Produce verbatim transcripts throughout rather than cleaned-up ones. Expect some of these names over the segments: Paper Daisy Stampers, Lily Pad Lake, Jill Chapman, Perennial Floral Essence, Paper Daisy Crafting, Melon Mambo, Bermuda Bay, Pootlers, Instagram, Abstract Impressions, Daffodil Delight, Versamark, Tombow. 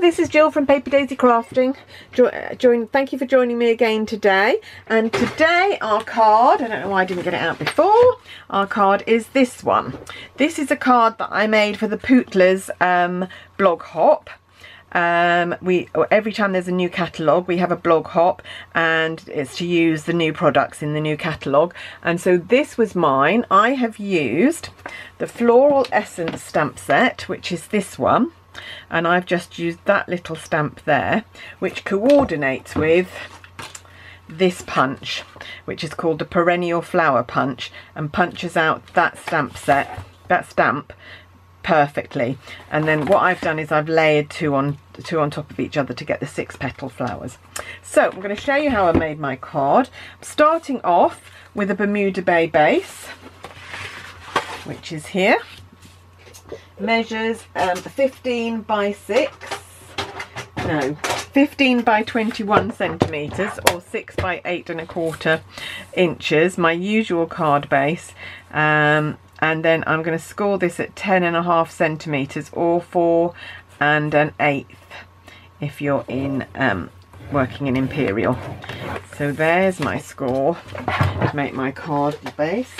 Hello, this is Jill from Paper Daisy Crafting. Jo join, thank you for joining me again today. And today our card, I don't know why I didn't get it out before, our card is this one. This is a card that I made for the Pootlers um, blog hop. Um, we every time there's a new catalogue we have a blog hop, and it's to use the new products in the new catalogue. And so this was mine. I have used the Floral Essence stamp set, which is this one, and I've just used that little stamp there, which coordinates with this punch, which is called the Perennial Flower Punch, and punches out that stamp set, that stamp perfectly. And then what I've done is I've layered two on two on top of each other to get the six petal flowers. So I'm going to show you how I made my card. I'm starting off with a Bermuda Bay base, which is here. Measures um, fifteen by six, no, fifteen by twenty-one centimetres, or six by eight and a quarter inches, my usual card base. Um, and then I'm going to score this at ten and a half centimetres, or four and an eighth if you're in um, working in imperial. So there's my score to make my card base.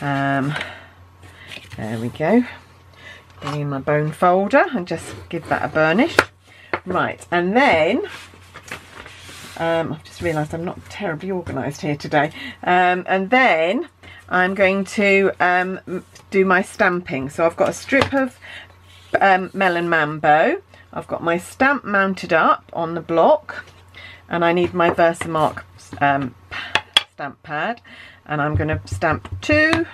Um, There we go. Bring in my bone folder and just give that a burnish. Right, and then um, I've just realised I'm not terribly organised here today. Um, and then I'm going to um, do my stamping. So I've got a strip of um, Melon Mambo. I've got my stamp mounted up on the block, and I need my Versamark um, stamp pad. And I'm going to stamp two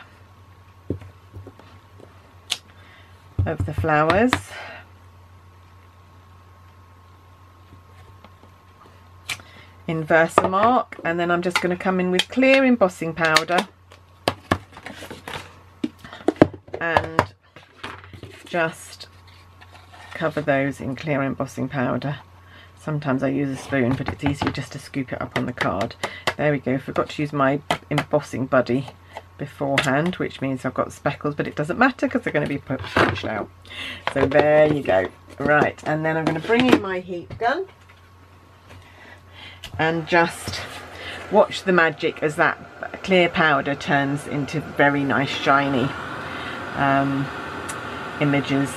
of the flowers, in Versamark, and then I'm just going to come in with clear embossing powder and just cover those in clear embossing powder. Sometimes I use a spoon, but it's easier just to scoop it up on the card. There we go. Forgot to use my embossing buddy beforehand, which means I've got speckles, but it doesn't matter because they're going to be pushed out. So there you go. Right, and then I'm going to bring in my heat gun and just watch the magic as that clear powder turns into very nice shiny um, images.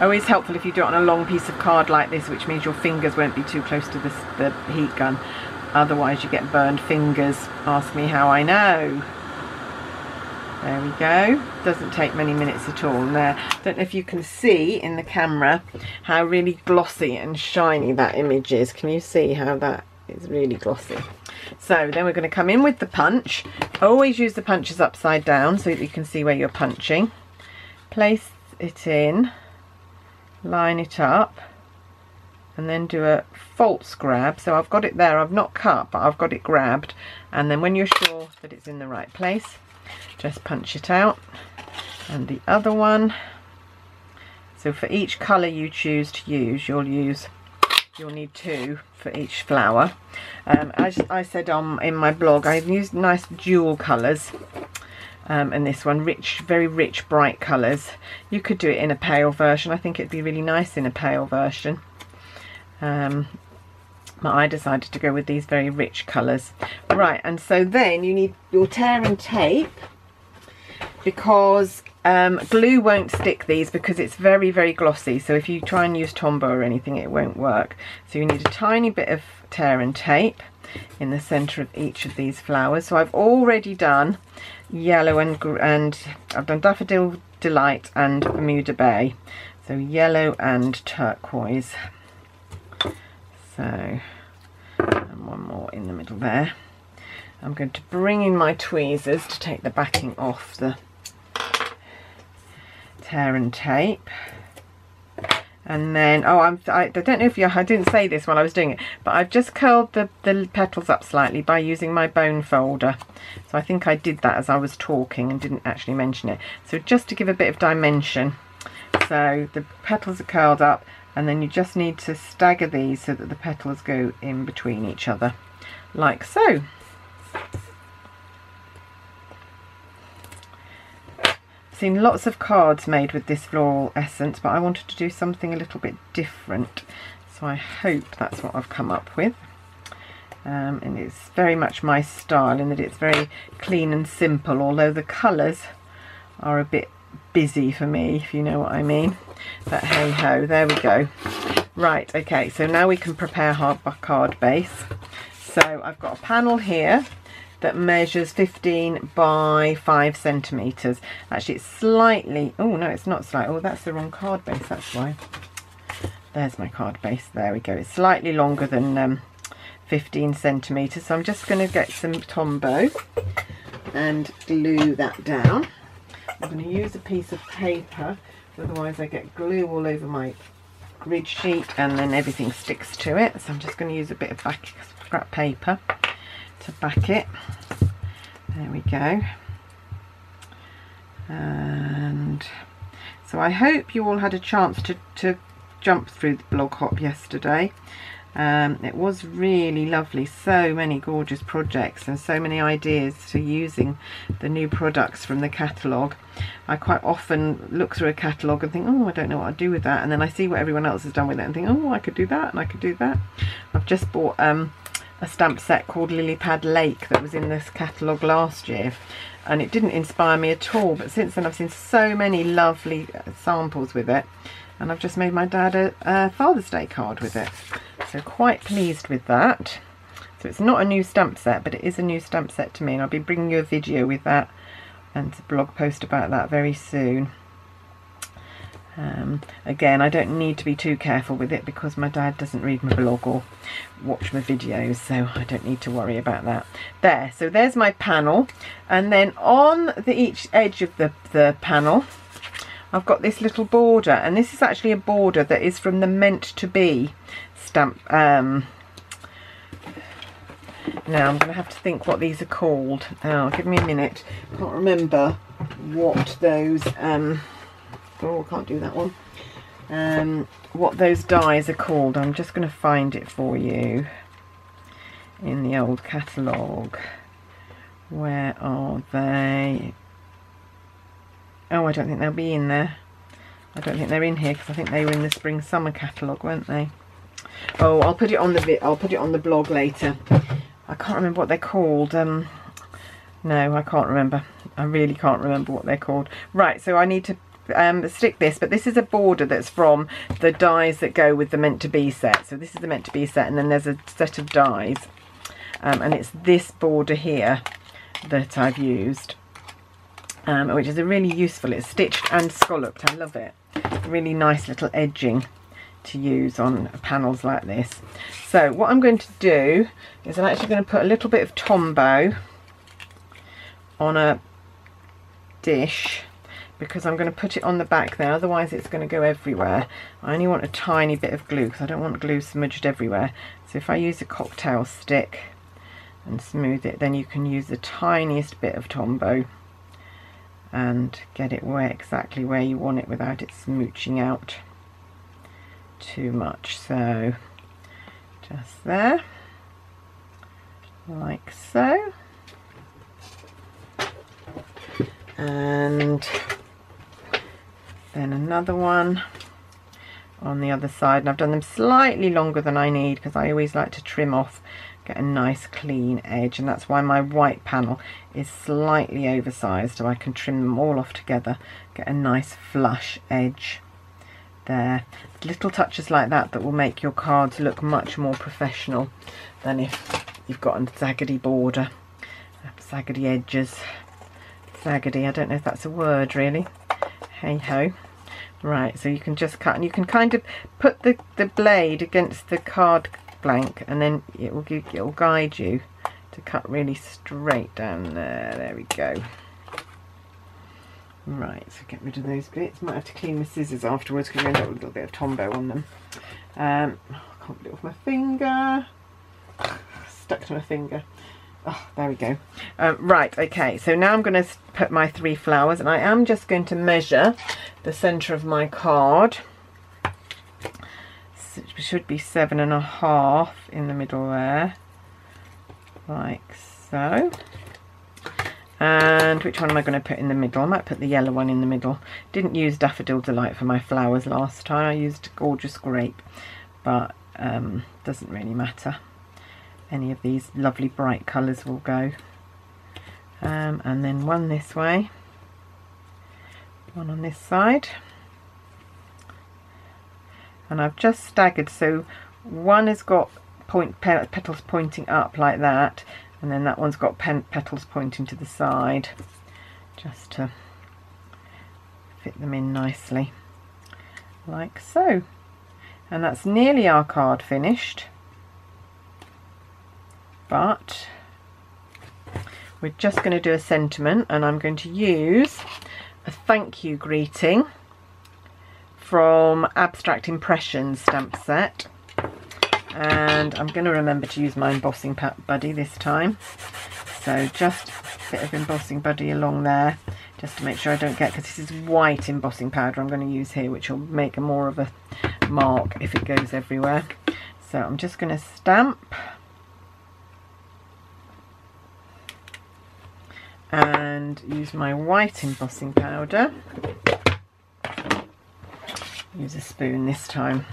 Always helpful if you do it on a long piece of card like this, which means your fingers won't be too close to this, the heat gun. Otherwise you get burned fingers. Ask me how I know. There we go. Doesn't take many minutes at all. Now, I don't know if you can see in the camera how really glossy and shiny that image is. Can you see how that is really glossy? So then we're going to come in with the punch. Always use the punches upside down so that you can see where you're punching. Place it in, line it up, and then do a false grab. So I've got it there, I've not cut, but I've got it grabbed. And then when you're sure that it's in the right place, just punch it out. And the other one. So for each colour you choose to use, you'll use, you'll need two for each flower. Um, as I said on in my blog, I've used nice dual colours. Um, and this one, rich, very rich, bright colours. You could do it in a pale version. I think it'd be really nice in a pale version. Um, but I decided to go with these very rich colours. Right, and so then you need your tear and tape, because um, glue won't stick these because it's very, very glossy. So if you try and use Tombow or anything, it won't work. So you need a tiny bit of tear and tape in the centre of each of these flowers. So I've already done yellow and, and I've done Daffodil Delight and Bermuda Bay. So yellow and turquoise. So, and one more in the middle there. I'm going to bring in my tweezers to take the backing off the tear and tape. And then, oh, I'm, I, I don't know if you, I didn't say this while I was doing it, but I've just curled the, the petals up slightly by using my bone folder. So I think I did that as I was talking and didn't actually mention it. So just to give a bit of dimension. So the petals are curled up. And then you just need to stagger these so that the petals go in between each other, like so. I've seen lots of cards made with this floral essence, but I wanted to do something a little bit different, so I hope that's what I've come up with. Um, and it's very much my style in that it's very clean and simple, although the colours are a bit busy for me, if you know what I mean. But hey ho, there we go. Right, okay, so now we can prepare our card base. So I've got a panel here that measures fifteen by five centimetres. Actually, it's slightly, oh no, it's not slight. Oh, that's the wrong card base, that's why. There's my card base, there we go. It's slightly longer than um, fifteen centimetres. So I'm just going to get some Tombow and glue that down. I'm going to use a piece of paper, otherwise I get glue all over my grid sheet and then everything sticks to it. So I'm just going to use a bit of back, scrap paper to back it. There we go. And so I hope you all had a chance to, to jump through the blog hop yesterday. Um, it was really lovely, so many gorgeous projects and so many ideas for using the new products from the catalogue. I quite often look through a catalogue and think, oh, I don't know what I'd do with that, and then I see what everyone else has done with it and think, oh, I could do that and I could do that. I've just bought um, a stamp set called Lily Pad Lake that was in this catalogue last year, and it didn't inspire me at all, but since then I've seen so many lovely samples with it, and I've just made my dad a, a Father's Day card with it. So quite pleased with that. So it's not a new stamp set, but it is a new stamp set to me, and I'll be bringing you a video with that and a blog post about that very soon. Um, again, I don't need to be too careful with it because my dad doesn't read my blog or watch my videos, so I don't need to worry about that. There, so there's my panel, and then on the each edge of the, the panel I've got this little border, and this is actually a border that is from the Meant to Be stamp. Um, now I'm going to have to think what these are called. Oh, give me a minute. Can't remember what those. Um, oh, I can't do that one. Um, what those dies are called. I'm just going to find it for you in the old catalogue. Where are they? Oh, I don't think they'll be in there. I don't think they're in here because I think they were in the spring summer catalogue, weren't they? Oh, I'll put it on the I'll put it on the blog later. I can't remember what they're called. Um, no, I can't remember. I really can't remember what they're called. Right, so I need to um, stick this. But this is a border that's from the dies that go with the Meant to Be set. So this is the Meant to Be set, and then there's a set of dies, um, and it's this border here that I've used. Um, which is a really useful, it's stitched and scalloped, I love it. Really nice little edging to use on panels like this. So what I'm going to do is I'm actually going to put a little bit of Tombow on a dish because I'm going to put it on the back there, otherwise it's going to go everywhere. I only want a tiny bit of glue because I don't want glue smudged everywhere. So if I use a cocktail stick and smooth it, then you can use the tiniest bit of Tombow and get it where exactly where you want it without it smooching out too much. So just there, like so, and then another one on the other side. And I've done them slightly longer than I need because I always like to trim off, get a nice clean edge, and that's why my white panel is slightly oversized, so I can trim them all off together, get a nice flush edge there. Little touches like that that will make your cards look much more professional than if you've got a zaggedy border, zaggedy edges. Zaggedy, I don't know if that's a word really, hey ho. Right, so you can just cut, and you can kind of put the, the blade against the card blank, and then it will give, it'll guide you to cut really straight down there. There we go. Right, so get rid of those bits. Might have to clean my scissors afterwards because you end up with a little bit of Tombow on them. Um, oh, I can't get it off my finger. Stuck to my finger. Oh, there we go. Um, right, okay, so now I'm going to put my three flowers, and I am just going to measure the centre of my card. It should be seven and a half in the middle there, like so, And which one am I going to put in the middle? I might put the yellow one in the middle. Didn't use Daffodil Delight for my flowers last time. I used Gorgeous Grape, but um, doesn't really matter. Any of these lovely bright colours will go. Um, and then one this way, one on this side. And I've just staggered, so one has got point pe petals pointing up like that, and then that one's got pen petals pointing to the side, just to fit them in nicely, like so. And that's nearly our card finished, but we're just going to do a sentiment, and I'm going to use a thank you greeting from Abstract Impressions stamp set. And I'm going to remember to use my embossing buddy this time, so just a bit of embossing buddy along there, just to make sure I don't get, because this is white embossing powder I'm going to use here, which will make a more of a mark if it goes everywhere. So I'm just going to stamp and use my white embossing powder, use a spoon this time.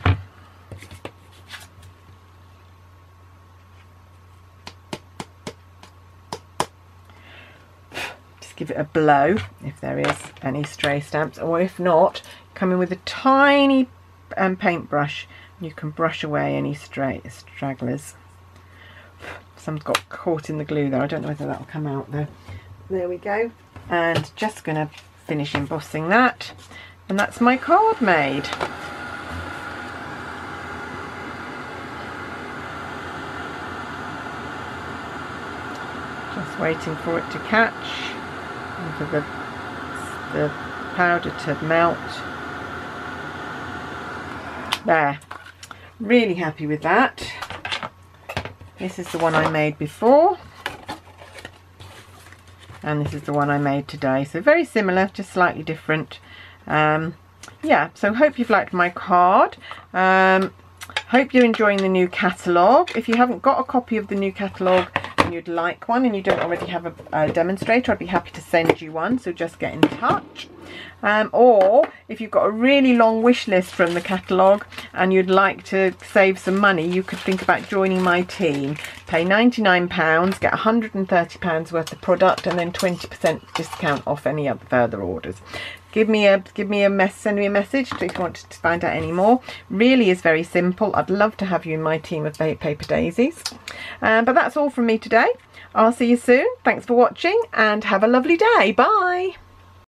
Give it a blow if there is any stray stamps, or if not, come in with a tiny um, paintbrush and you can brush away any stray stragglers. Some's got caught in the glue there. I don't know whether that'll come out though. There we go. And just gonna finish embossing that, and that's my card made. Just waiting for it to catch, for the, the powder to melt. There, really happy with that. This is the one I made before, and this is the one I made today, so very similar, just slightly different. Um, yeah, so hope you've liked my card. Um, hope you're enjoying the new catalogue. If you haven't got a copy of the new catalogue, you'd like one, and you don't already have a, a demonstrator, I'd be happy to send you one, so just get in touch. Um, or if you've got a really long wish list from the catalogue and you'd like to save some money, you could think about joining my team. Pay ninety-nine pounds, get one hundred and thirty pounds worth of product, and then twenty percent discount off any other further orders. Give me a give me a mess, send me a message if you want to find out any more. Really is very simple. I'd love to have you in my team of Paper Daisies. Um, but that's all from me today. I'll see you soon. Thanks for watching and have a lovely day. Bye.